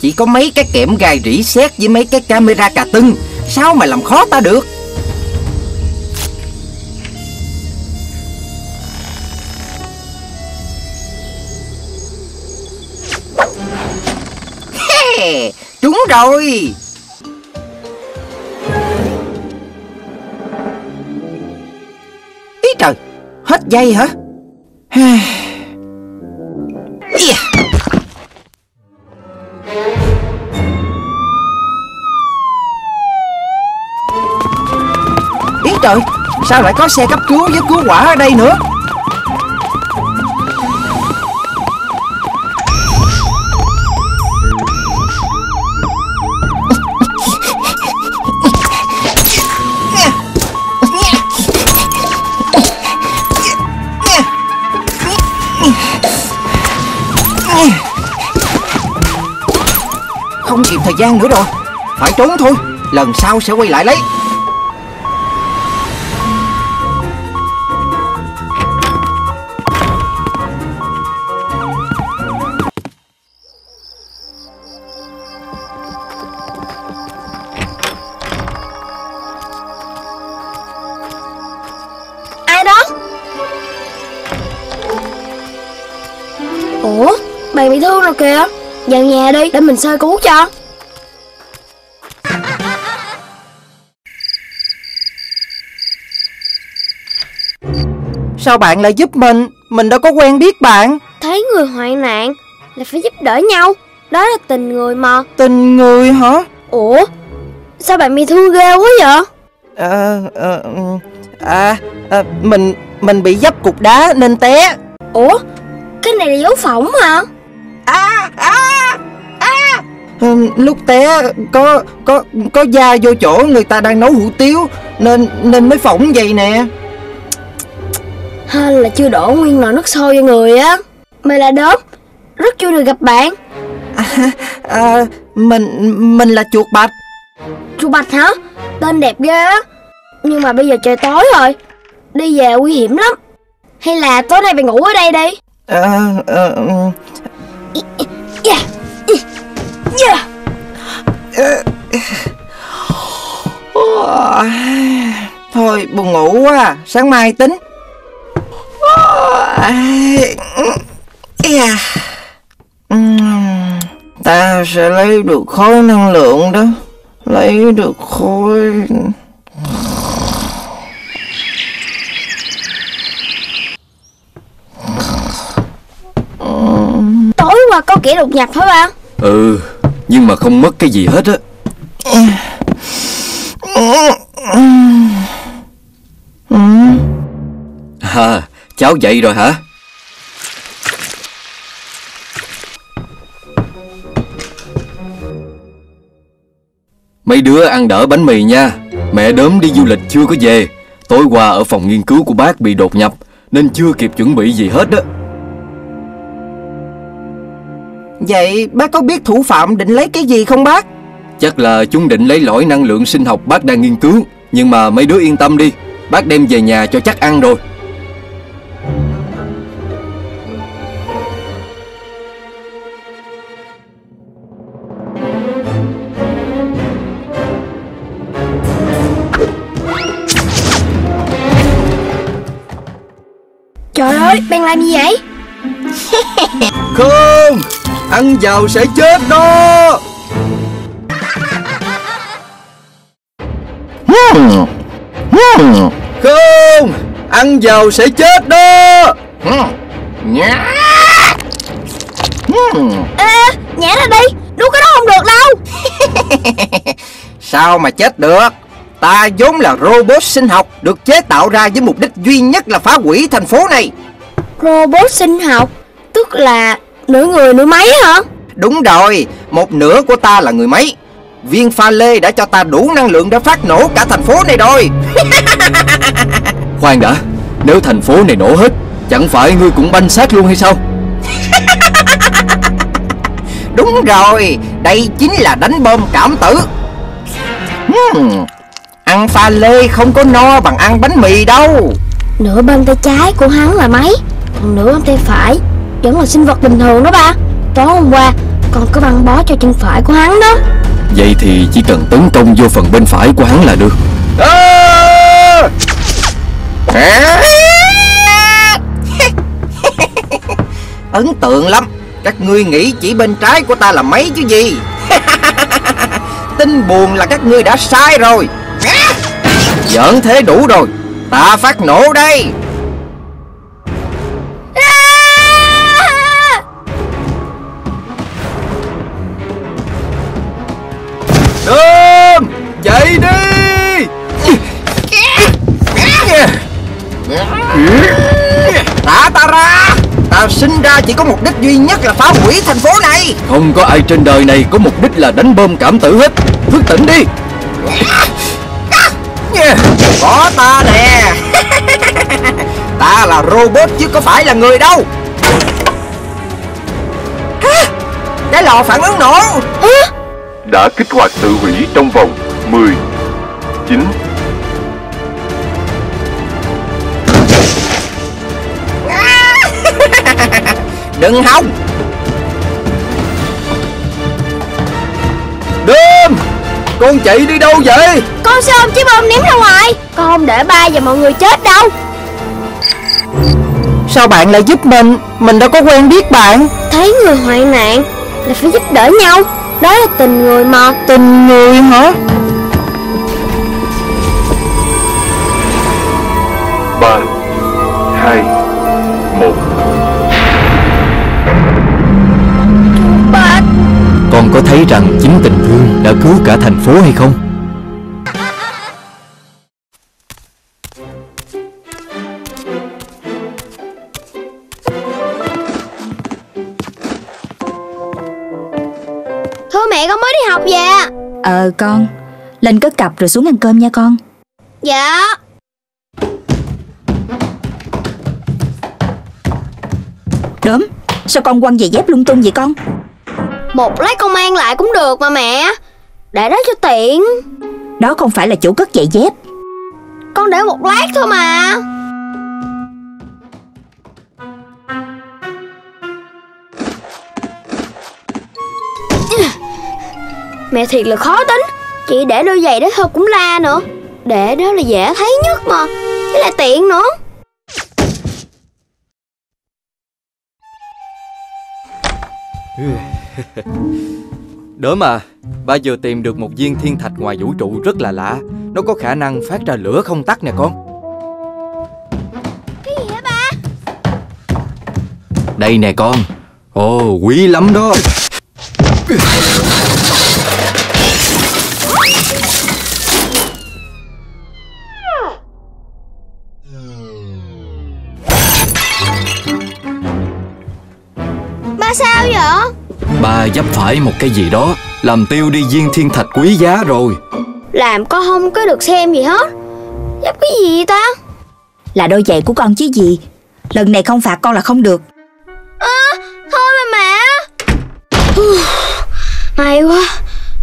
Chỉ có mấy cái kẽm gai rỉ sét với mấy cái camera cà tưng, sao mà làm khó ta được. Đúng rồi. Ý trời, hết dây hả? Ý trời, sao lại có xe cấp cứu với cứu hỏa ở đây nữa? Không kịp thời gian nữa rồi, phải trốn thôi, lần sau sẽ quay lại lấy. Ai đó? Ủa, mày bị thương rồi kìa, vào nhà đi để mình sơ cứu cho. Sao bạn lại giúp mình? Mình đâu có quen biết bạn. Thấy người hoạn nạn là phải giúp đỡ nhau, đó là tình người mà. Tình người hả? Ủa, sao bạn bị thương ghê quá vậy? Mình bị dấp cục đá nên té. Ủa, cái này là dấu phỏng hả? Lúc té có da vô chỗ người ta đang nấu hủ tiếu nên mới phỏng vậy nè. Hay là chưa đổ nguyên nồi nước sôi cho người á. Mày là Đốm, rất vui được gặp bạn. Mình là Chuột Bạch. Chuột Bạch hả? Tên đẹp ghê á. Nhưng mà bây giờ trời tối rồi, đi về nguy hiểm lắm. Hay là tối nay mày ngủ ở đây đi. Thôi buồn ngủ quá à. Sáng mai tính. Ta sẽ lấy được khối năng lượng đó. Lấy được khối. Tối qua có kẻ đột nhập hả ba? Ừ, nhưng mà không mất cái gì hết á. Cháu dậy rồi hả? Mấy đứa ăn đỡ bánh mì nha. Mẹ Đốm đi du lịch chưa có về. Tối qua ở phòng nghiên cứu của bác bị đột nhập nên chưa kịp chuẩn bị gì hết đó. Vậy bác có biết thủ phạm định lấy cái gì không bác? Chắc là chúng định lấy lõi năng lượng sinh học bác đang nghiên cứu. Nhưng mà mấy đứa yên tâm đi, bác đem về nhà cho chắc ăn rồi. Trời ơi, bạn làm gì vậy? Không, ăn vào sẽ chết đó. Không, ăn vào sẽ chết đó. Nhả ra đi, đu cái đó không được đâu. Sao mà chết được? Ta vốn là robot sinh học, được chế tạo ra với mục đích duy nhất là phá hủy thành phố này. Robot sinh học, tức là nửa người nửa máy hả? Đúng rồi, một nửa của ta là người máy. Viên pha lê đã cho ta đủ năng lượng để phát nổ cả thành phố này rồi. Khoan đã, nếu thành phố này nổ hết, chẳng phải ngươi cũng banh xác luôn hay sao? Đúng rồi, đây chính là đánh bom cảm tử. Ăn pha lê không có no bằng ăn bánh mì đâu. Nửa bên tay trái của hắn là máy, còn nửa bên tay phải vẫn là sinh vật bình thường đó ba. Tối hôm qua Con cứ băng bó cho chân phải của hắn đó. Vậy thì chỉ cần tấn công vô phần bên phải của hắn là được. Ấn tượng lắm. Các ngươi nghĩ chỉ bên trái của ta là mấy chứ gì. Tin buồn là các ngươi đã sai rồi. Giỡn thế đủ rồi. Ta phát nổ đây. Đơm, chạy đi. Thả ta ra. Ta sinh ra chỉ có mục đích duy nhất là phá hủy thành phố này. Không có ai trên đời này có mục đích là đánh bom cảm tử hết. Thức tỉnh đi. Có ta nè. Ta là robot chứ có phải là người đâu. Cái lò phản ứng nổ đã kích hoạt tự hủy trong vòng 10, 9. Đừng hòng. Đơm, con chạy đi đâu vậy? Con sẽ ôm chiếc bom ném ra ngoài. Con không để ba và mọi người chết đâu. Sao bạn lại giúp mình? Mình đâu có quen biết bạn. Thấy người hoạn nạn là phải giúp đỡ nhau. Đó là tình người mà. Tình người hả? Ba, hai, một. Ba. Con có thấy rằng chính tình thương đã cứu cả thành phố hay không? Con, lên cất cặp rồi xuống ăn cơm nha con. Dạ. Đốm, sao con quăng giày dép lung tung vậy con? Một lát con mang lại cũng được mà mẹ. Để đó cho tiện. Đó không phải là chỗ cất giày dép. Con để một lát thôi mà. Mẹ thiệt là khó tính. Chị để đôi giày đó thôi cũng la nữa. Để đó là dễ thấy nhất mà. Với lại tiện nữa. Đốm à, ba vừa tìm được một viên thiên thạch ngoài vũ trụ rất là lạ. Nó có khả năng phát ra lửa không tắt nè con. Cái gì hả ba? Đây nè con. Ồ, quý lắm đó. Sao vậy? Ba dấp phải một cái gì đó làm tiêu đi viên thiên thạch quý giá rồi. Làm con không có được xem gì hết. Dấp cái gì ta? Là đôi giày của con chứ gì. Lần này không phạt con là không được. Thôi mà mẹ. May quá.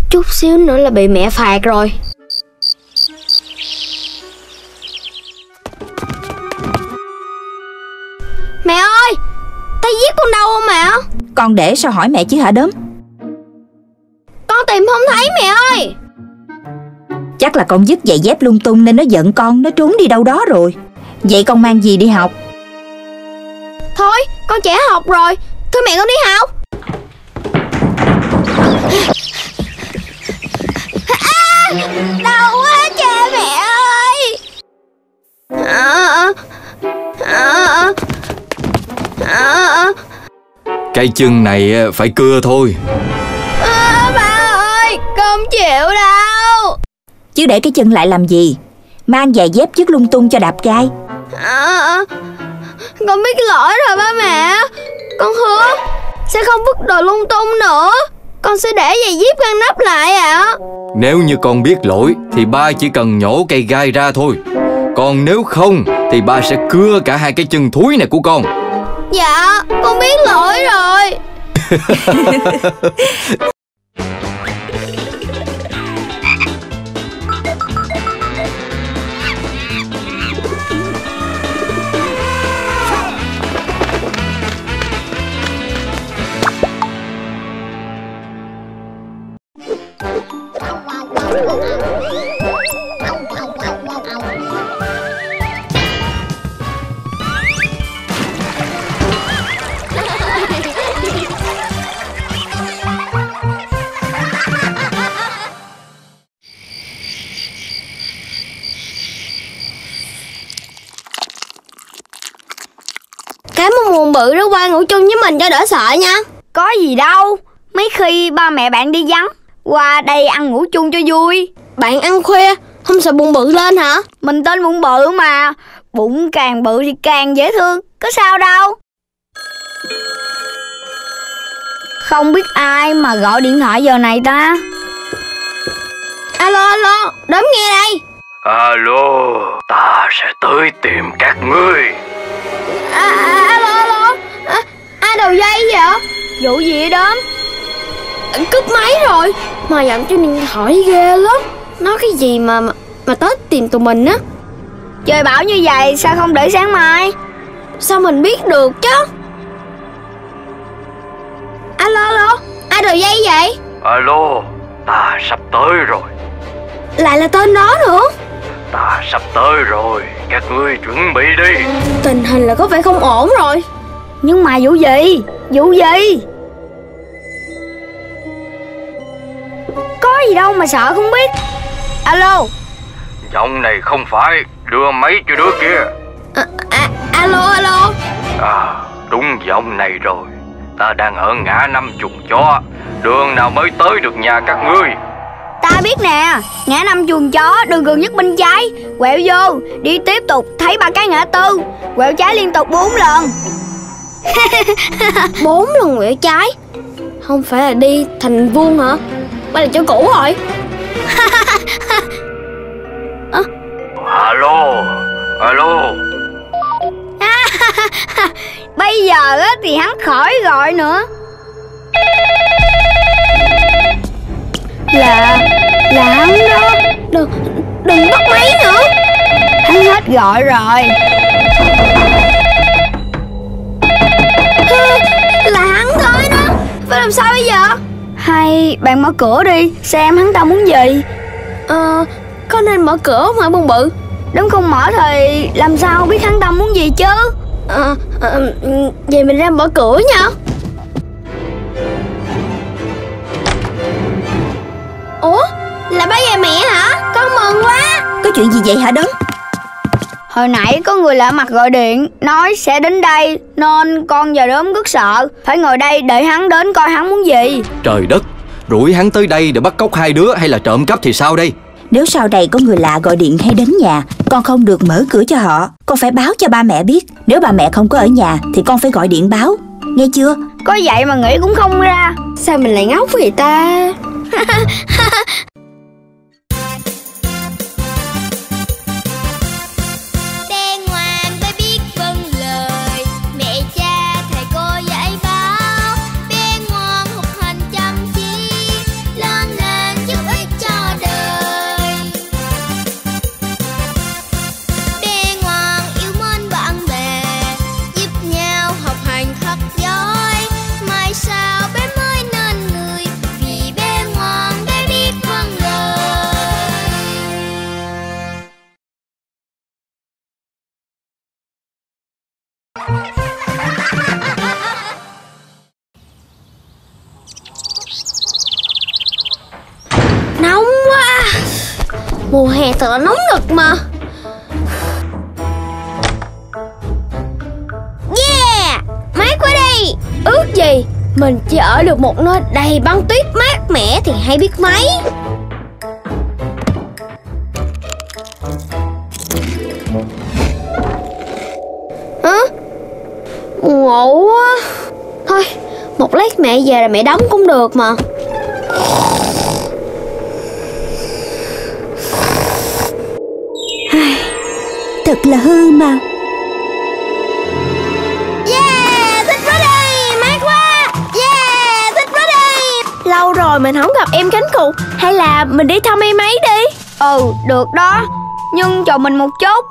Chút xíu nữa là bị mẹ phạt rồi. Mẹ ơi, ta giết con đâu không mẹ? Con để sao hỏi mẹ chứ hả Đốm? Con tìm không thấy mẹ ơi. Chắc là con vứt giày dép lung tung nên nó giận con. Nó trốn đi đâu đó rồi. Vậy con mang gì đi học? Thôi con trẻ học rồi. Thôi mẹ con đi học. Đau quá cha mẹ ơi. Cái chân này phải cưa thôi. Ba ơi, con chịu đâu. Chứ để cái chân lại làm gì? Mang giày dép trước lung tung cho đạp gai. Con biết lỗi rồi ba mẹ. Con hứa sẽ không vứt đồ lung tung nữa. Con sẽ để giày dép ngăn nắp lại ạ. Nếu như con biết lỗi thì ba chỉ cần nhổ cây gai ra thôi. Còn nếu không thì ba sẽ cưa cả hai cái chân thúi này của con. Dạ, con biết lỗi rồi. Cái mà buồn bự đó, qua ngủ chung với mình cho đỡ sợ nha. Có gì đâu, mấy khi ba mẹ bạn đi vắng, qua đây ăn ngủ chung cho vui. Bạn ăn khuya, không sợ bụng bự lên hả? Mình tên bụng bự mà, bụng càng bự thì càng dễ thương, có sao đâu. Không biết ai mà gọi điện thoại giờ này ta. Alo, alo, đếm nghe đây. Alo, ta sẽ tới tìm các ngươi. Alo, alo, ai đầu dây vậy? Vụ gì đó? Cướp máy rồi. Mà dặn cho điện thoại ghê lắm. Nói cái gì mà tới tìm tụi mình á. Trời bảo như vậy sao không để sáng mai? Sao mình biết được chứ? Alo, alo, ai đầu dây vậy? Alo, ta sắp tới rồi. Lại là tên đó nữa. Ta sắp tới rồi, các ngươi chuẩn bị đi. Tình hình là có vẻ không ổn rồi. Nhưng mà vụ gì? Vụ gì? Có gì đâu mà sợ không biết. Alo. Giọng này không phải, đưa máy cho đứa kia. Alo, alo. À, đúng giọng này rồi. Ta đang ở ngã năm chuồng chó. Đường nào mới tới được nhà các ngươi? Ta biết nè, ngã năm chuồng chó, đường gần nhất bên trái. Quẹo vô, đi tiếp tục thấy ba cái ngã tư. Quẹo trái liên tục 4 lần. 4 lần quẹo trái. Không phải là đi thành vuông hả? Bây là chỗ cũ rồi. À? Alo, alo. Bây giờ thì hắn khỏi gọi nữa. Là hắn đó. Đừng bắt máy nữa. Hắn hết gọi rồi. Là hắn thôi đó. Phải làm sao bây giờ? Hay bạn mở cửa đi, xem hắn ta muốn gì. Có nên mở cửa không hả bông bự? Đúng không mở thì làm sao biết hắn ta muốn gì chứ. Vậy mình ra mở cửa nha. Ủa, là ba và mẹ hả? Con mừng quá. Có chuyện gì vậy hả Đấng? Hồi nãy có người lạ mặt gọi điện, nói sẽ đến đây, nên con và Đốm rất sợ. Phải ngồi đây để hắn đến coi hắn muốn gì. Trời đất, rủi hắn tới đây để bắt cóc hai đứa hay là trộm cắp thì sao đây? Nếu sau này có người lạ gọi điện hay đến nhà, con không được mở cửa cho họ. Con phải báo cho ba mẹ biết. Nếu ba mẹ không có ở nhà thì con phải gọi điện báo, nghe chưa? Có vậy mà nghĩ cũng không ra. Sao mình lại ngốc vậy ta? Nóng quá. Mùa hè thật là nóng nực mà. Yeah, mát quá đi. Ước gì mình chỉ ở được một nơi đầy băng tuyết mát mẻ thì hay biết mấy. Ngủ quá. Thôi, một lát mẹ về là mẹ đóng cũng được mà. Thật là hư mà. Yeah, thích quá đi, mát quá. Yeah, thích quá đi. Lâu rồi mình không gặp em Cánh Cụt. Hay là mình đi thăm em ấy đi. Ừ, được đó. Nhưng chờ mình một chút.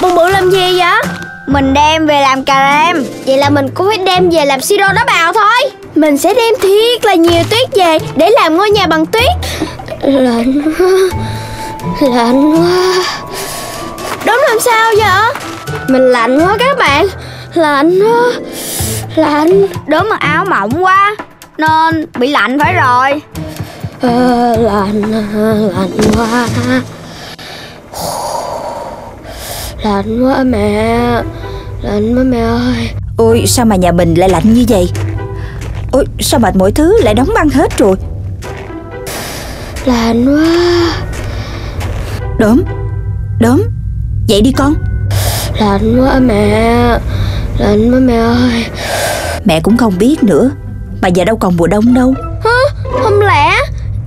Bụng bự làm gì vậy? Mình đem về làm cà rem. Vậy là mình cũng phải đem về làm siro đó bào thôi. Mình sẽ đem thiệt là nhiều tuyết về để làm ngôi nhà bằng tuyết. Lạnh quá, lạnh quá. Đúng làm sao vậy? Mình lạnh quá các bạn, lạnh quá, lạnh. Đốm mặc áo mỏng quá nên bị lạnh phải rồi. Lạnh quá, lạnh quá mẹ, lạnh quá mẹ ơi. Ôi sao mà nhà mình lại lạnh như vậy? Ôi sao mà mọi thứ lại đóng băng hết rồi? Lạnh quá. Đốm, Đốm, dậy đi con. Lạnh quá mẹ, lạnh quá mẹ ơi. Mẹ cũng không biết nữa, mà giờ đâu còn mùa đông đâu. Hả? Không lẽ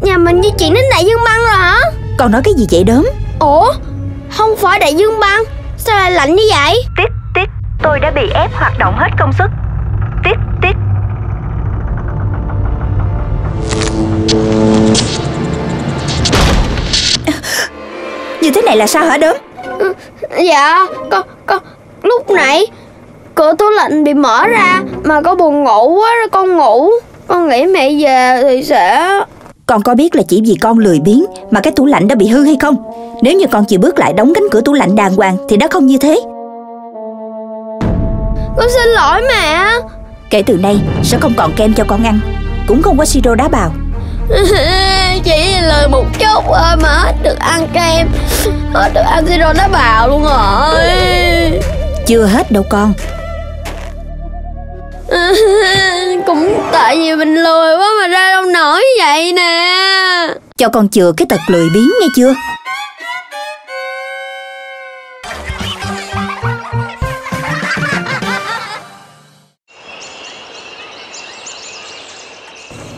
nhà mình di chuyển đến đại dương băng rồi hả? Con nói cái gì vậy Đốm? Ủa? Không phải đại dương băng, sao lại lạnh như vậy? Tiếc, tôi đã bị ép hoạt động hết công suất. Tiếc. Như thế này là sao hả Đốm? Dạ, con lúc nãy cửa tủ lạnh bị mở ra mà con buồn ngủ quá rồi con ngủ. Con nghĩ mẹ về thì sẽ... Con có biết là chỉ vì con lười biếng mà cái tủ lạnh đã bị hư hay không? Nếu như con chịu bước lại đóng cánh cửa tủ lạnh đàng hoàng thì đã không như thế. Con xin lỗi mẹ. Kể từ nay sẽ không còn kem cho con ăn, cũng không có siro đá bào. Chỉ lời một chút thôi mà hết được ăn kem, hết được ăn siro đá bào luôn rồi. Chưa hết đâu con. Cũng tại vì mình lười quá mà ra đâu nổi vậy nè. Cho con chừa cái tật lười biếng nghe chưa.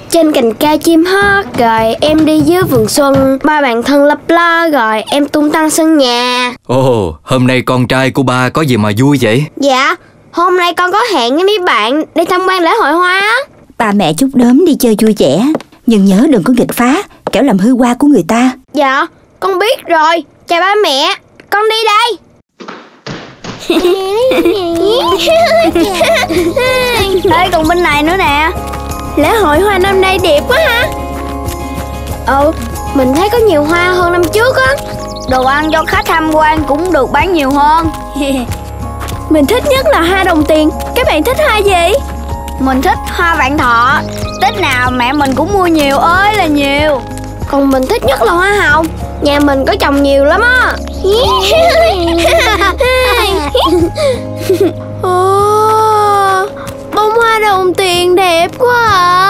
Trên cành cây chim hót, rồi em đi dưới vườn xuân. Ba bạn thân lấp lo, rồi em tung tăng sân nhà. Ồ, hôm nay con trai của ba có gì mà vui vậy? Dạ, hôm nay con có hẹn với mấy bạn đi tham quan lễ hội hoa. Ba mẹ chúc Đốm đi chơi vui vẻ, nhưng nhớ đừng có nghịch phá, kẻo làm hư hoa của người ta. Dạ, con biết rồi. Chào ba mẹ, con đi đây. Ê, còn bên này nữa nè. Lễ hội hoa năm nay đẹp quá ha. Mình thấy có nhiều hoa hơn năm trước á. Đồ ăn cho khách tham quan cũng được bán nhiều hơn. Mình thích nhất là hoa đồng tiền. Các bạn thích hoa gì? Mình thích hoa vạn thọ. Tết nào mẹ mình cũng mua nhiều ơi là nhiều. Còn mình thích nhất là hoa hồng. Nhà mình có trồng nhiều lắm á. Bông hoa đồng tiền đẹp quá à.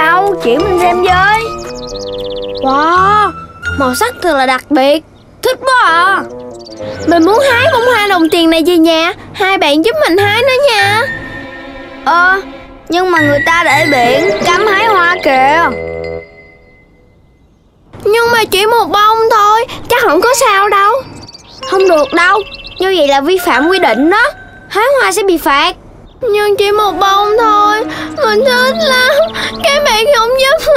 Đâu, chỉ mình xem với. Wow, màu sắc thật là đặc biệt. Thích quá à. Mình muốn hái bông hoa đồng tiền này về nhà. Hai bạn giúp mình hái nữa nha. Nhưng mà người ta để biển cấm hái hoa kìa. Nhưng mà chỉ một bông thôi, chắc không có sao đâu. Không được đâu, như vậy là vi phạm quy định đó. Hái hoa sẽ bị phạt. Nhưng chỉ một bông thôi, mình thích lắm. Các bạn không giúp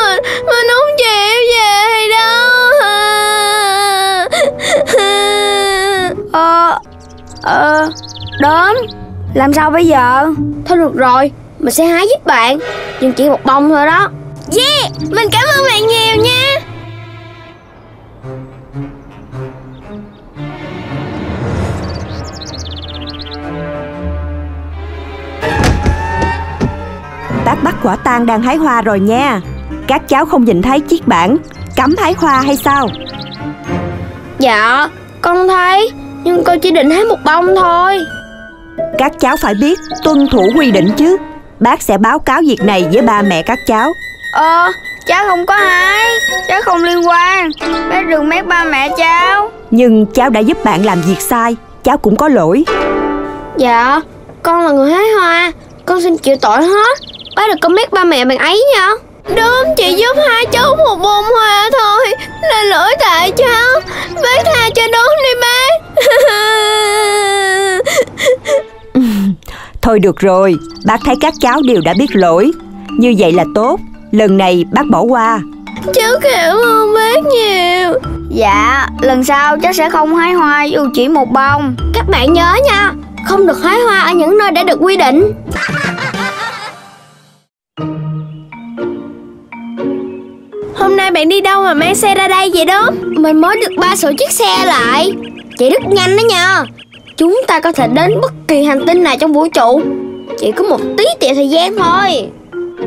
mình không chịu về đâu. Đốm, làm sao bây giờ? Thôi được rồi, mình sẽ hái giúp bạn. Nhưng chỉ một bông thôi đó. Yeah, mình cảm ơn bạn nhiều nha. Bác bắt quả tang đang hái hoa rồi nha. Các cháu không nhìn thấy chiếc bảng cấm hái hoa hay sao? Dạ, con thấy. Nhưng con chỉ định hái một bông thôi. Các cháu phải biết tuân thủ quy định chứ. Bác sẽ báo cáo việc này với ba mẹ các cháu. Cháu không có hái, cháu không liên quan. Bác đừng mét ba mẹ cháu. Nhưng cháu đã giúp bạn làm việc sai, cháu cũng có lỗi. Dạ, con là người hái hoa, con xin chịu tội hết. Bác đừng có mét ba mẹ bạn ấy nha. Đúng, chị giúp hai cháu một bông hoa thôi, là lỗi tại cháu. Bác tha cho Đốm đi bác. Thôi được rồi, bác thấy các cháu đều đã biết lỗi. Như vậy là tốt, lần này bác bỏ qua. Cháu cảm ơn bác nhiều. Dạ, lần sau cháu sẽ không hái hoa dù chỉ một bông. Các bạn nhớ nha, không được hái hoa ở những nơi đã được quy định. Hôm nay bạn đi đâu mà mang xe ra đây vậy Đức? Mình mới được ba sửa chiếc xe lại. Chạy rất nhanh đó nha. Chúng ta có thể đến bất kỳ hành tinh nào trong vũ trụ, chỉ có một tí tẹo thời gian thôi.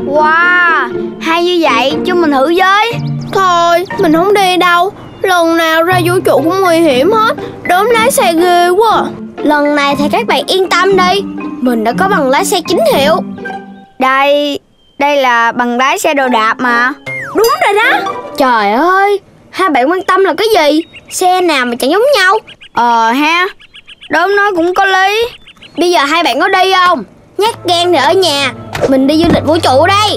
Wow, hay như vậy, cho mình thử với. Thôi, mình không đi đâu. Lần nào ra vũ trụ cũng nguy hiểm hết. Đốm lái xe ghê quá. Lần này thì các bạn yên tâm đi, mình đã có bằng lái xe chính hiệu. Đây là bằng lái xe đồ đạp mà. Đúng rồi đó. Trời ơi, hai bạn quan tâm là cái gì? Xe nào mà chẳng giống nhau. Ha, Đốm nói cũng có lý. Bây giờ hai bạn có đi không? Nhát gan thì ở nhà, mình đi du lịch vũ trụ đây.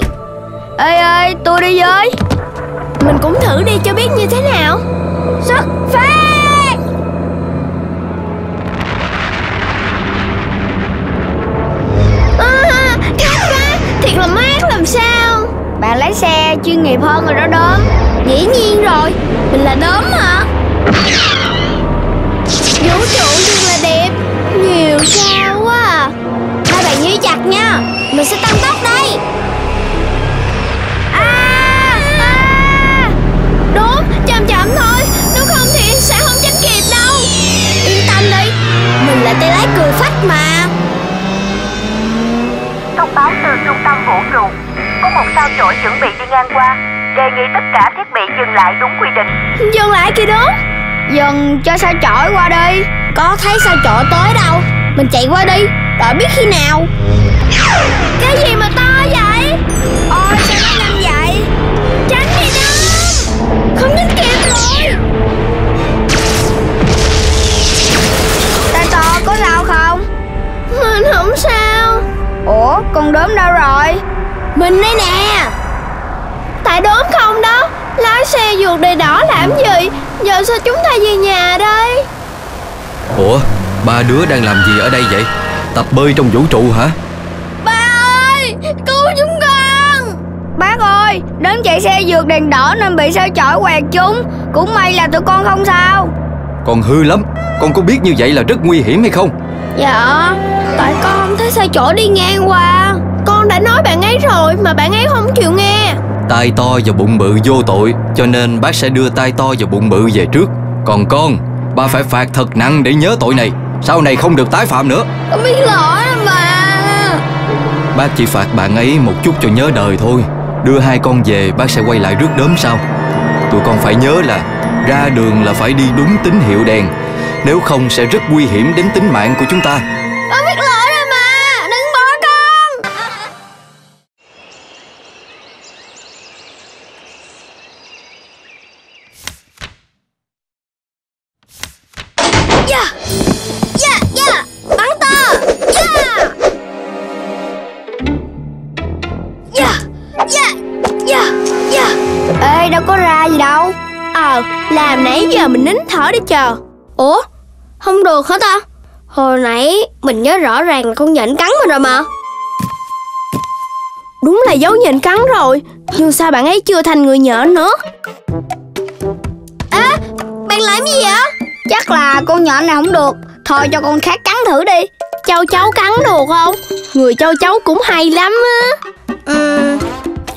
Ê, tôi đi với. Mình cũng thử đi cho biết như thế nào. Xuất phát. Thiệt là mát làm sao. Bạn lái xe chuyên nghiệp hơn rồi đó Đốm. Dĩ nhiên rồi, mình là Đốm hả? Vũ trụ thật là đẹp, nhiều sao quá à. Hai bạn nhớ chặt nha, mình sẽ tăng tốc đây. Đốm, chậm thôi, nếu không thì sẽ không tránh kịp đâu. Yên tâm đi, mình là tay lái cười phách mà. Thông báo từ trung tâm vũ trụ, có một sao chổi chuẩn bị đi ngang qua, đề nghị tất cả thiết bị dừng lại đúng quy định. Dừng lại kìa Đốm. Dừng cho sao chổi qua đi. Có thấy sao chổi tới đâu, mình chạy qua đi, đợi biết khi nào. Cái gì mà to vậy? Ôi sao nó nằm vậy? Tránh đi Đốm, không đến kịp rồi. Tay to có sao không? Mình không sao. Ủa con Đốm đâu rồi? Mình đây nè. Tại Đốm không đó. Lái xe vượt đèn đỏ làm gì? Giờ sao chúng ta về nhà đây? Ủa, ba đứa đang làm gì ở đây vậy? Tập bơi trong vũ trụ hả? Ba ơi, cứu chúng con. Bác ơi, Đốm chạy xe vượt đèn đỏ nên bị sao chổi quẹt chúng. Cũng may là tụi con không sao. Con hư lắm. Con có biết như vậy là rất nguy hiểm hay không? Dạ, tại con thấy sao chổi đi ngang qua. Con đã nói bạn ấy rồi mà bạn ấy không chịu nghe. Tai to và bụng bự vô tội, cho nên bác sẽ đưa tai to và bụng bự về trước. Còn con, ba phải phạt thật nặng để nhớ tội này. Sau này không được tái phạm nữa. Con biết lỗi mà. Bác chỉ phạt bạn ấy một chút cho nhớ đời thôi. Đưa hai con về, bác sẽ quay lại rước Đốm sau. Tụi con phải nhớ là ra đường là phải đi đúng tín hiệu đèn, nếu không sẽ rất nguy hiểm đến tính mạng của chúng ta. Con biết lỗi. Làm nãy giờ mình nín thở để chờ. Ủa? Không được hả ta? Hồi nãy mình nhớ rõ ràng là con nhện cắn mình rồi mà. Đúng là dấu nhện cắn rồi. Nhưng sao bạn ấy chưa thành người nhện nữa? Ê! Bạn làm gì vậy? Chắc là con nhện này không được. Thôi cho con khác cắn thử đi. Châu chấu cắn được không? Người châu chấu cũng hay lắm á.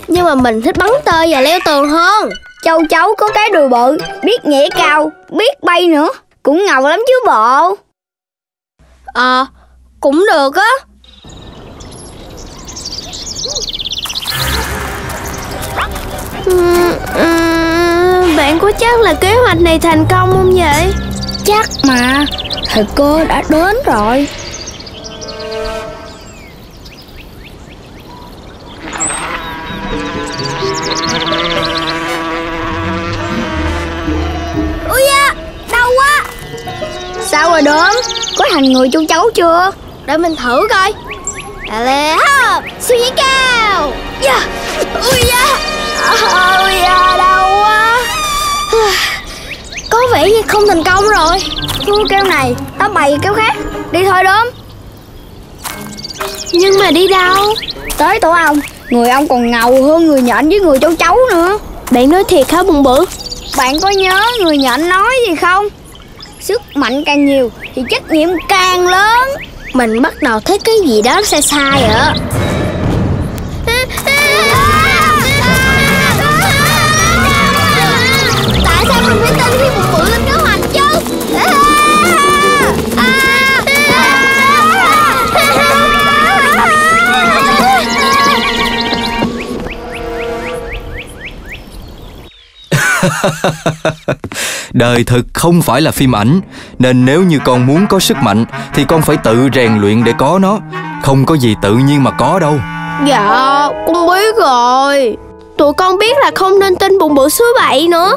Nhưng mà mình thích bắn tơi và leo tường hơn. Châu chấu có cái đùi bự, biết nhảy cao, biết bay nữa. Cũng ngầu lắm chứ bộ. Cũng được á. Bạn có chắc là kế hoạch này thành công không vậy? Chắc mà, thầy cô đã đến rồi. Sao rồi Đốm? Có thành người chú cháu chưa? Để mình thử coi. Lẹ hấp, suy nghĩ cao. Ui da, đau quá. Có vẻ như không thành công rồi. Thua kêu này, tao bày kêu khác. Đi thôi Đốm. Nhưng mà đi đâu? Tới tổ ong. Người ong còn ngầu hơn người nhện với người chú cháu nữa. Bạn nói thiệt hả bụng bự? Bạn có nhớ người nhện nói gì không? Sức mạnh càng nhiều thì trách nhiệm càng lớn. Mình bắt đầu thấy cái gì đó sai sai ạ. Tại sao mình phải tin khi một bự linh kế hoạch chứ? Đời thực không phải là phim ảnh, nên nếu như con muốn có sức mạnh thì con phải tự rèn luyện để có nó. Không có gì tự nhiên mà có đâu. Dạ, con biết rồi. Tụi con biết là không nên tin bụng bự số 7 nữa.